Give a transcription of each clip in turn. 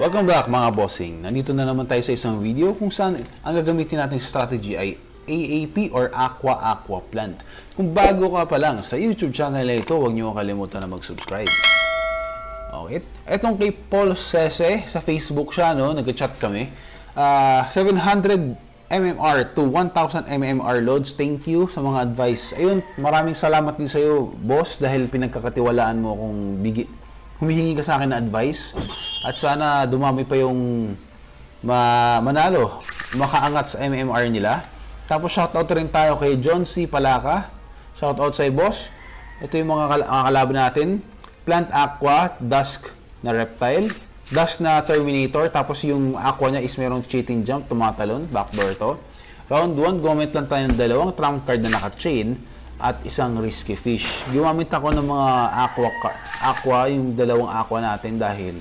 Welcome back mga bossing! Nandito na naman tayo sa isang video kung saan ang gagamitin nating strategy ay AAP or Aqua Aqua Plant. Kung bago ka pa lang sa YouTube channel na ito, huwag niyo kalimutan na mag-subscribe. Okay. Etong kay Paul Sese, sa Facebook siya, no? Nag-chat kami. 700 MMR to 1000 MMR loads. Thank you sa mga advice. Ayun, maraming salamat din sa iyo, boss, dahil pinagkakatiwalaan mo kung humihingi ka sa akin na advice at sana dumami pa yung manalo, makaangat sa MMR nila. Tapos shoutout rin tayo kay John C. Palaka. Shoutout sa boss. Ito yung mga kalaban natin. Plant Aqua, Dusk na Reptile, Dusk na Terminator, tapos yung Aqua niya is merong Chitin Jump, tumatalon, backdoor to. Round 1, gumamit lang tayo ng dalawang trump card na naka-chain at isang risky fish. Gumamit ako ng mga aqua, yung dalawang aqua natin dahil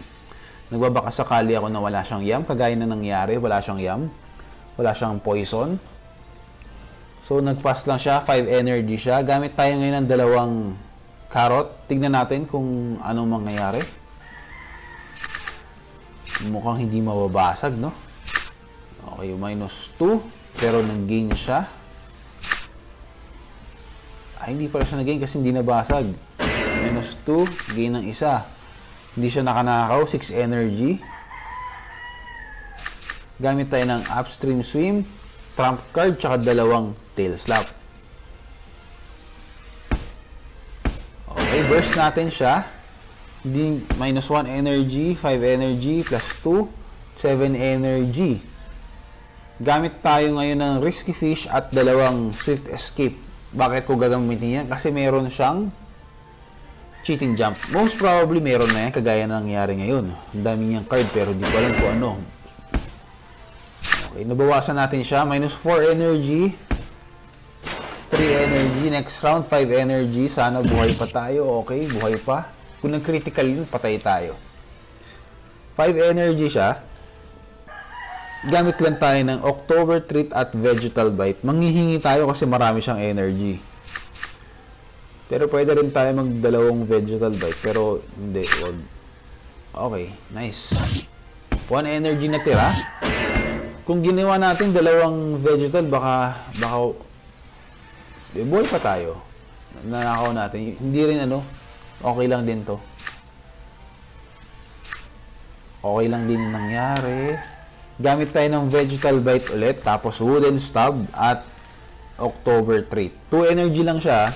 nagbabaka sakali ako na wala siyang yam, kagaya na nangyari, wala siyang yam, wala siyang poison. So nagpass lang siya, 5 energy siya. Gamit tayo ngayon ng dalawang carrot. Tignan natin kung anong mangyayari. Mukhang hindi mababasag, no? Okay, minus 2 pero nang-gain siya. Ay, hindi pala siya nag-gain kasi hindi nabasag. Minus 2, gain ng isa. Hindi siya nakanakaw, 6 energy. Gamit tayo ng upstream swim, trump card, tsaka dalawang tail slap. Okay, burst natin siya. Minus 1 energy, 5 energy, plus 2, 7 energy. Gamit tayo ngayon ng risky fish at dalawang swift escape. Bakit ko gagamitin yan? Kasi meron siyang cheating jump. Most probably meron na yan, kagaya na nangyari ngayon. Ang dami niyang card pero di ko alam kung ano. Okay, nabawasan natin siya. Minus 4 energy, 3 energy. Next round, 5 energy. Sana buhay pa tayo. Okay, buhay pa. Kung nag-critical yun, patay tayo. 5 energy siya. Gamit lang tayo ng October Treat at Vegetal Bite. Manghihingi tayo kasi marami siyang energy. Pero pwede rin tayo magdalawang Vegetal Bite. Pero hindi, wag. Okay, nice. 1 energy na tira. Kung ginawa natin dalawang Vegetal, baka buhay pa tayo. Nanakaw natin. Hindi rin ano, okay lang din to. Okay lang din nangyari. Gamit tayo ng Vegetal Bite ulit, tapos Wooden Stub at October Treat. 2 energy lang siya.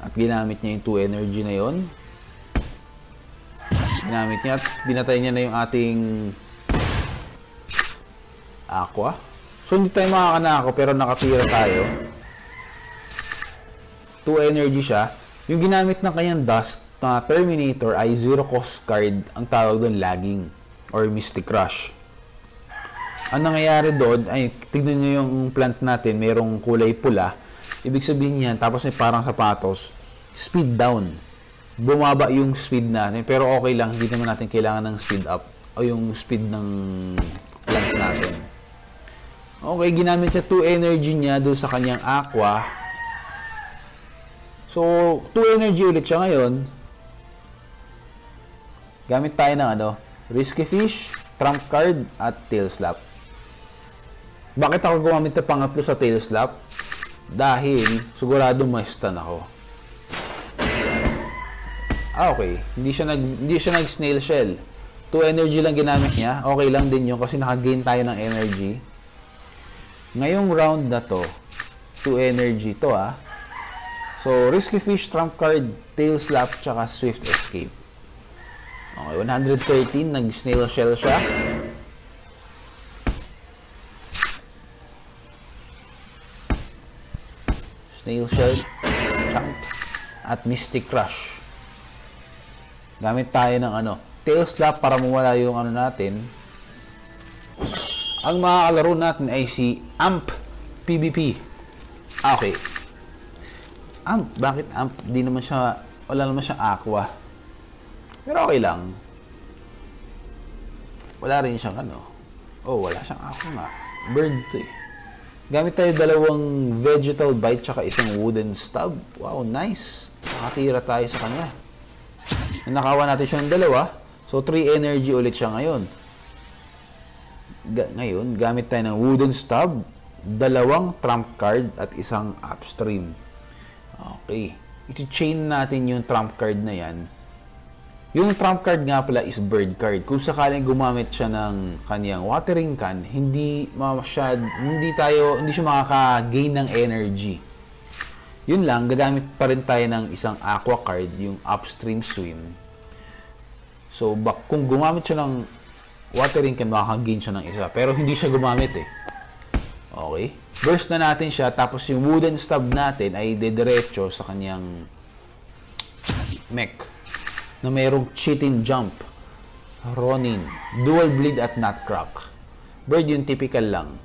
At ginamit niya yung 2 energy na yon. Ginamit niya at binatay niya na yung ating Aqua. So hindi tayo makakanako pero nakatira tayo. 2 energy siya. Yung ginamit ng kanyang Dusk na Terminator ay 0 cost card. Ang tawag doon, lagging or Mystic Rush. Ang nangyayari doon ay, tignan nyo yung plant natin, mayroong kulay pula. Ibig sabihin yan, tapos may parang sapatos, speed down. Bumaba yung speed natin, pero okay lang, hindi naman natin kailangan ng speed up o yung speed ng plant natin. Okay, ginamit siya 2 energy niya doon sa kanyang aqua. So, 2 energy ulit siya ngayon. Gamit tayo ng ano, risky fish, trump card, at tail slap. Bakit ako gumamit na pangatlo sa tail slap? Dahil sigurado may stun ako. Ah, okay. Hindi siya nag snail shell. 2 energy lang ginamit niya. Okay lang din yun kasi nakagain tayo ng energy. Ngayong round na to, 2 energy to ah. So, risky fish, trump card, tail slap, tsaka swift escape. Okay, 113. Nag snail shell siya. Snail shell chunk at Mystic Rush. Gamit tayo ng ano, tail slap para mawala yung ano natin. Ang makakalaro natin ay si Amp PVP. Okay. Amp, bakit Amp? Di naman siya, wala naman siyang aqua. Pero okay lang. Wala rin siyang ano. Oh, wala siyang aqua nga. Bird to eh. Gamit tayo dalawang Vegetal Bite tsaka isang Wooden Stub. Wow, nice. Nakatira tayo sa kanya. Nakawa natin siya ng dalawa. So 3 energy ulit siya ngayon. Ngayon, gamit tayo ng Wooden Stub, dalawang trump card at isang upstream. Okay. I-chain natin yung trump card na yan. Yung trump card nga pala is bird card. Kung sakaling gumamit siya ng kaniyang watering can, hindi siya makaka-gain ng energy. Yun lang, gagamit pa rin tayo ng isang aqua card, yung upstream swim. So, kung gumamit siya ng watering can, makaka-gain siya ng isa. Pero hindi siya gumamit eh. Okay. Burst na natin siya, tapos yung wooden stub natin ay dediretso sa kaniyang mech na mayroong Chitin Jump, Ronin, Dual Bleed at Nutcrack. Bird yung typical lang.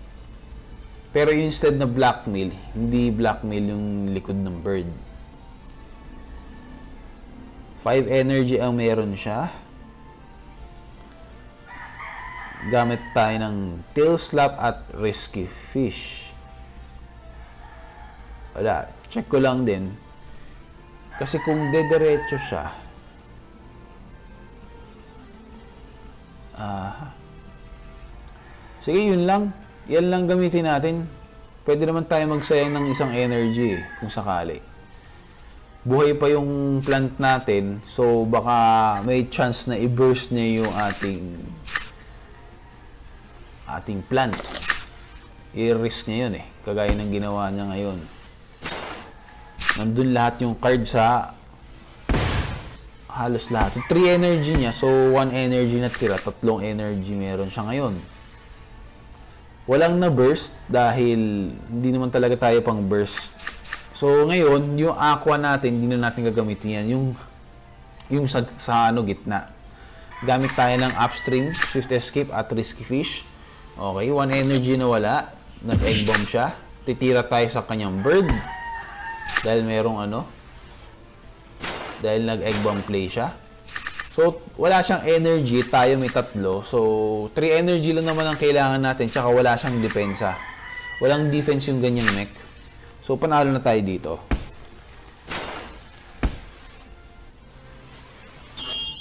Pero instead na blackmail, hindi blackmail yung likod ng bird. 5 energy ang meron siya. Gamit tayo ng tail slap at risky fish. Wala, check ko lang din. Kasi kung dediretso siya, sige, yun lang. Yan lang gamitin natin. Pwede naman tayo magsayang ng isang energy kung sakali. Buhay pa yung plant natin. So, baka may chance na i-burst niya yung ating plant. I-risk niya yun eh. Kagaya ng ginawa niya ngayon. Nandun lahat yung card sa halos lahat. 3 energy niya. So, 1 energy na tira. 3 energy meron siya ngayon. Walang na-burst dahil hindi naman talaga tayo pang burst. So, ngayon, yung aqua natin, hindi na natin gagamitin yan. Yung sa gitna. Gamit tayo ng upstream, swift escape at risky fish. Okay, 1 energy na wala. Nag-egg bomb siya. Titira tayo sa kanyang bird. Dahil merong dahil nag-egg bomb play siya. So, wala siyang energy. Tayo may 3. So, 3 energy lang naman ang kailangan natin. Tsaka wala siyang depensa. Walang defense yung ganyang mech. So, panalo na tayo dito.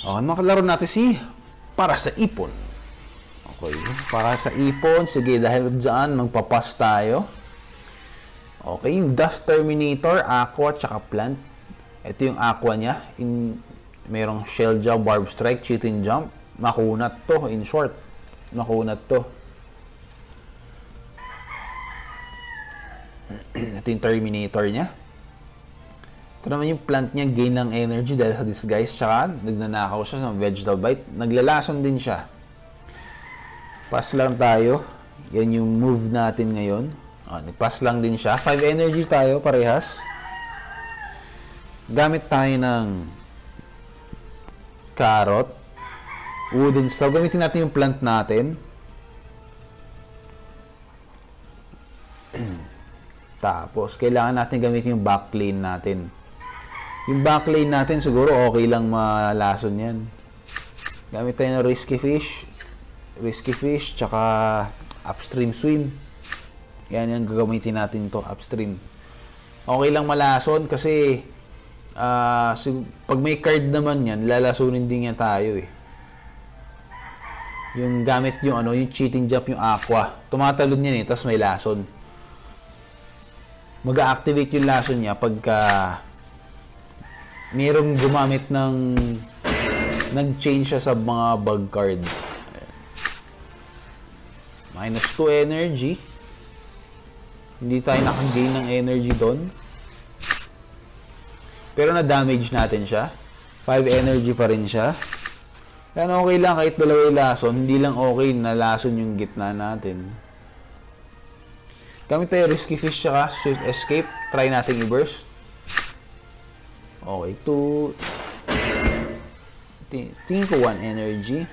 Okay, makalaro natin si para sa ipon. Okay, para sa ipon. Sige, dahil dyan, magpapas tayo. Okay, yung Dusk, Terminator, Aqua, tsaka Plant. Ito yung aqua niya. Merong shell jaw, barb strike, chitin jump. Makunat to, in short. Makunat to. Ito yung Terminator niya. Ito naman yung plant niya, gain ng energy dahil sa disguise. Tsaka nagnanakaw siya ng vegetal bite. Naglalason din siya. Pass lang tayo. Yan yung move natin ngayon. Oh, nagpass lang din siya. 5 energy tayo, parehas. Gamit tayo ng carrot, wooden stove. Gamitin natin yung plant natin. Tapos, kailangan natin gamitin yung back lane natin. Yung back lane natin, siguro okay lang malason yan. Gamit tayo ng risky fish, tsaka upstream swim. Yan yung gagamitin natin to, upstream. Okay lang malason kasi so, pag may card naman yan, lalasunin din yan tayo eh. Yung gamit yung yung cheating jump, yung aqua. Tumatalon yan eh, tapos may lason. Mag-a-activate yung lason niya pagka mayroong gumamit ng nag-change siya sa mga bug card. -2 energy. Hindi tayo nakagain ng energy doon. Pero na-damage natin siya. 5 energy pa rin siya. Yan, okay lang kahit dalawa yung lason. Hindi lang okay na lason yung gitna natin. Gamit tayo risky fish saka swift escape. Try natin i-burst. Okay, 2. Tingin ko 1 energy.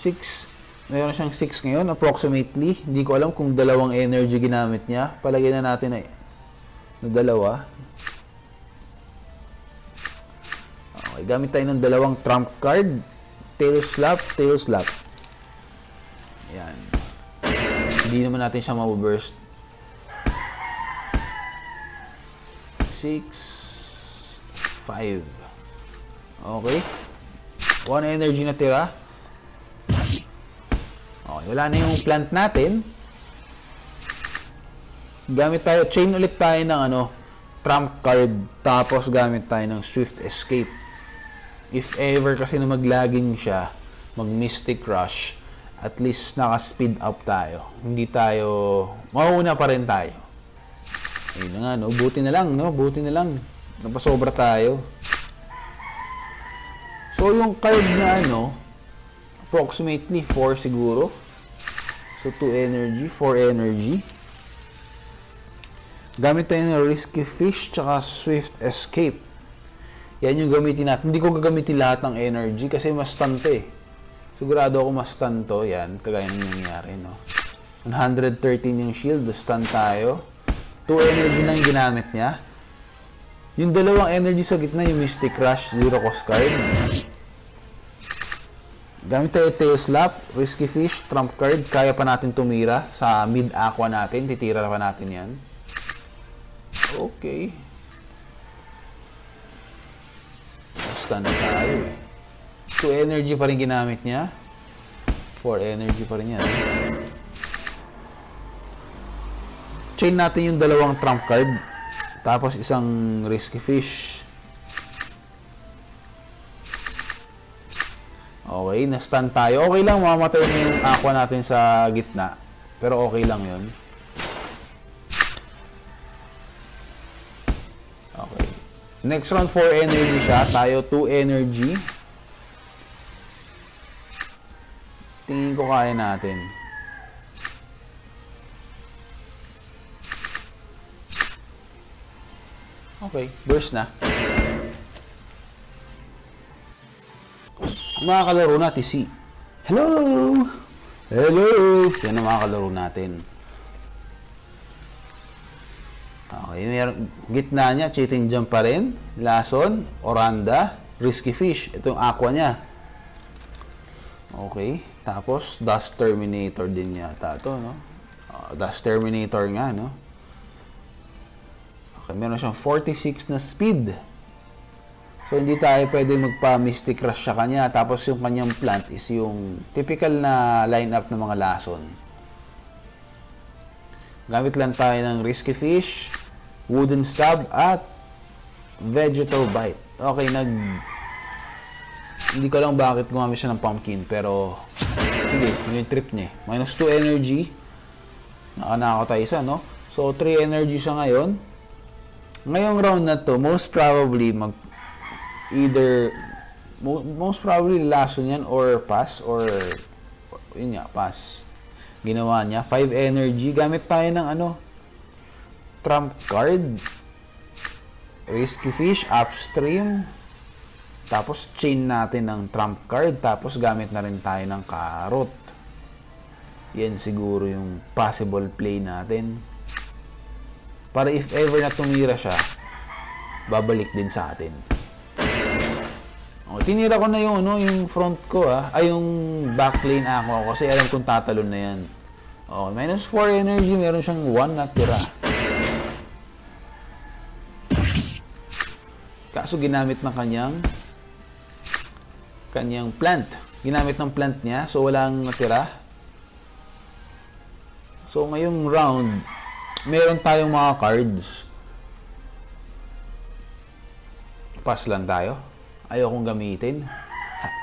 6. Mayroon siyang 6 ngayon, approximately. Hindi ko alam kung 2 energy ginamit niya. Palagyan na natin na 2. Okay, gamit tayo ng 2 trump card. Tail slap, tail slap. Ayan. Hindi naman natin siya mabuburst. 6, 5. Okay. One energy na tira. Okay, wala na yung plant natin. Gamit tayo, chain ulit tayo ng ano, trump card. Tapos gamit tayo ng swift escape. If ever kasi na mag-lagging siya, mag-mystic rush, at least naka-speed up tayo. Hindi tayo, mauuna pa rin tayo. Ayun na nga, no? Buti na lang, no? Buti na lang. Napasobra tayo. So, yung card na ano, approximately 4 siguro. So, 2 energy, 4 energy. Gamit tayo ng risky fish tsaka swift escape. Yan yung gamitin natin. Hindi ko gagamitin lahat ng energy kasi mas tanto eh. Sigurado ako mas tanto. Yan, kagaya nang nangyari, no? 113 yung shield. Stun tayo. 2 energy na yung ginamit niya. Yung dalawang energy sa gitna, yung Mystic Rush, 0 cost card. Gamit tayo tail slap, risky fish, trump card. Kaya pa natin tumira sa mid-aqua natin. Titira pa natin yan. Okay. Basta na tayo eh. 2 energy pa rin ginamit niya. 4 energy pa rin yan. Chain natin yung dalawang trump card. Tapos isang risky fish. Okay, na-stun tayo. Okay lang, mamamatay na yung aqua natin sa gitna. Pero okay lang yun. Okay. Next round, 4 energy siya. Tayo, 2 energy. Tingin ko kaya natin. Okay, burst na. Mga kalaro natin si... Hello! Hello! Yan ang mga kalaro natin. Okay, meron, gitna niya, chitin jump pa rin. Lason, oranda, risky fish. Ito yung aqua niya. Okay. Tapos, Dusk Terminator din yata ito, no? Dusk Terminator nga, no? Okay, meron siyang 46 na speed. So, hindi tayo pwede magpa-mystic rush sa kanya. Tapos, yung kanyang plant is yung typical na lineup ng mga lason. Gamit lang tayo ng risky fish, wooden stub, at vegetal bite. Okay, hindi ko lang bakit gumamit siya ng pumpkin, pero sige, yung trip niya. Minus 2 energy. Nakanako tayo isa, no? So, 3 energy siya ngayon. Ngayong round na to, most probably, most probably lasso niyan or pass, or yun nga, pass. Ginawa niya. 5 energy. Gamit tayo ng ano? Trump card. Risky fish. Upstream. Tapos, chain natin ng trump card. Tapos, gamit na rin tayo ng carrot. Yan siguro yung possible play natin. Para if ever na tumira siya, babalik din sa atin. O, tinira ko na yung, ano, yung front ko, ha? Ay, yung back lane ako. Kasi alam kong tatalon na yan. O, minus 4 energy. Meron siyang 1 na tira. Kaso, ginamit ng kanyang plant. Ginamit ng plant niya. So, walang natira. So, ngayong round, meron tayong mga cards. Pass lang tayo. Ayokong gamitin.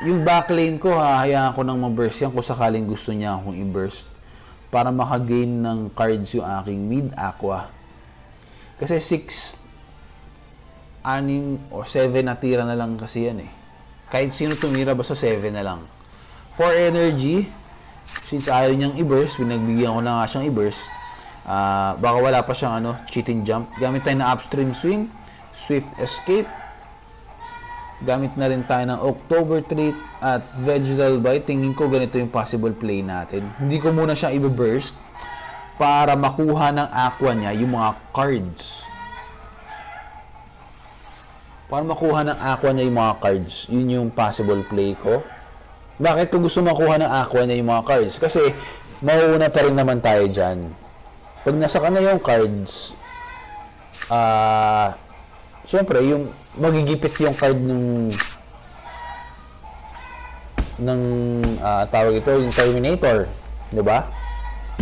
Yung back lane ko, hahayaan ko nang mag-burst yan kung sakaling gusto niya akong i-burst para makagain ng cards yung aking mid-aqua. Kasi 6, 6 o 7 natira na lang kasi yan eh. Kahit sino tumira, basta 7 na lang. For energy, since ayaw niyang i-burst, pinagbigyan ko na nga siyang i-burst, baka wala pa siyang ano, chitin jump. Gamit tayo ng upstream swim, swift escape. Gamit na rin tayo ng October Treat at Vegetal Bite. Tingin ko ganito yung possible play natin. Hindi ko muna siyang i-burst para makuha ng aqua niya yung mga cards. Para makuha ng aqua niya yung mga cards. Yun yung possible play ko. Bakit ko gusto makuha ng aqua niya yung mga cards? Kasi, mauuna pa rin naman tayo dyan. Pag nasa ka na yung cards, syempre, yung magigipit yung card nung ng tawag ito, yung Terminator, di ba?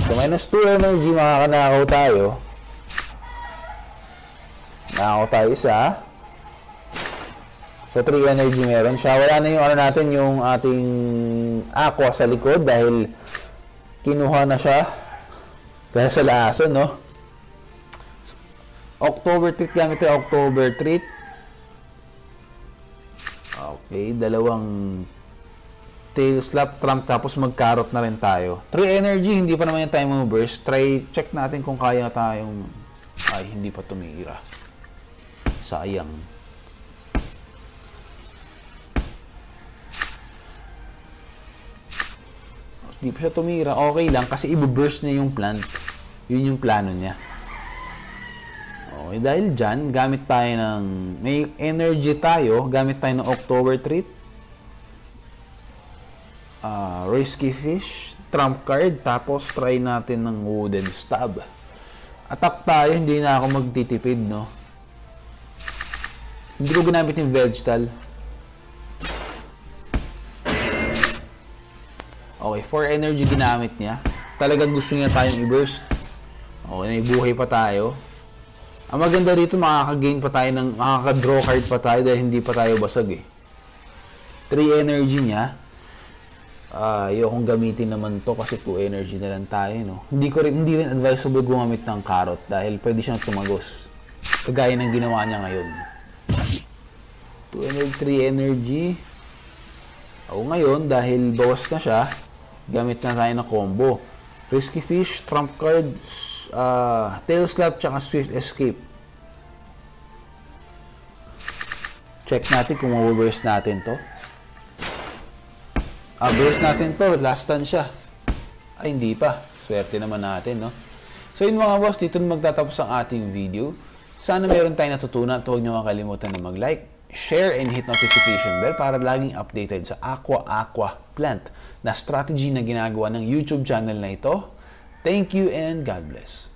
So minus 2 energy, makakanakaw tayo. Nakakaw tayo isa. So 3 energy meron siya. Wala na yung ano natin, yung ating aqua sa likod dahil kinuha na siya pero sa laasan, no? October Treat gamit yung October Treat. Okay, dalawang tail slap trump, tapos mag-carrot na rin tayo. 3 energy, hindi pa naman yung time movers. Try, check natin kung kaya tayong... Ay, hindi pa tumira. Sayang. Hindi pa siya tumira. Okay lang, kasi i-burst niya yung plant. Yun yung plano niya. Okay, dahil dyan, gamit tayo ng... May energy tayo, gamit tayo ng October Treat. Risky fish, trump card, tapos try natin ng wooden stub. Attack tayo, hindi na ako magtitipid, no? Hindi ko ginamit yung vegetal. Okay, 4 energy ginamit niya. Talagang gusto niya tayong i-burst. Okay, naibuhay pa tayo. Ang maganda rito, makaka-gain pa tayo ng, makaka-draw card pa tayo dahil hindi pa tayo basag, eh. 3 energy niya. Ayokong gamitin naman to kasi 2 energy na lang tayo, no? Hindi rin advisable gumamit ng carrot dahil pwede siyang tumagos kagaya ng ginawa niya ngayon. 2 energy, 3 energy. O ngayon dahil bawas na siya, gamit na tayo ng combo risky fish, trump card, tail slap, tsaka swift escape. Check natin kung ma-reverse natin to. Burst natin to, last stand siya. Ay, hindi pa. Swerte naman natin, no? So yun mga boss, dito na magtatapos ang ating video. Sana meron tayong natutunan at huwag niyo makalimutan na mag-like, share, and hit notification bell para laging updated sa Aqua Aqua Plant na strategy na ginagawa ng YouTube channel na ito. Thank you and God bless.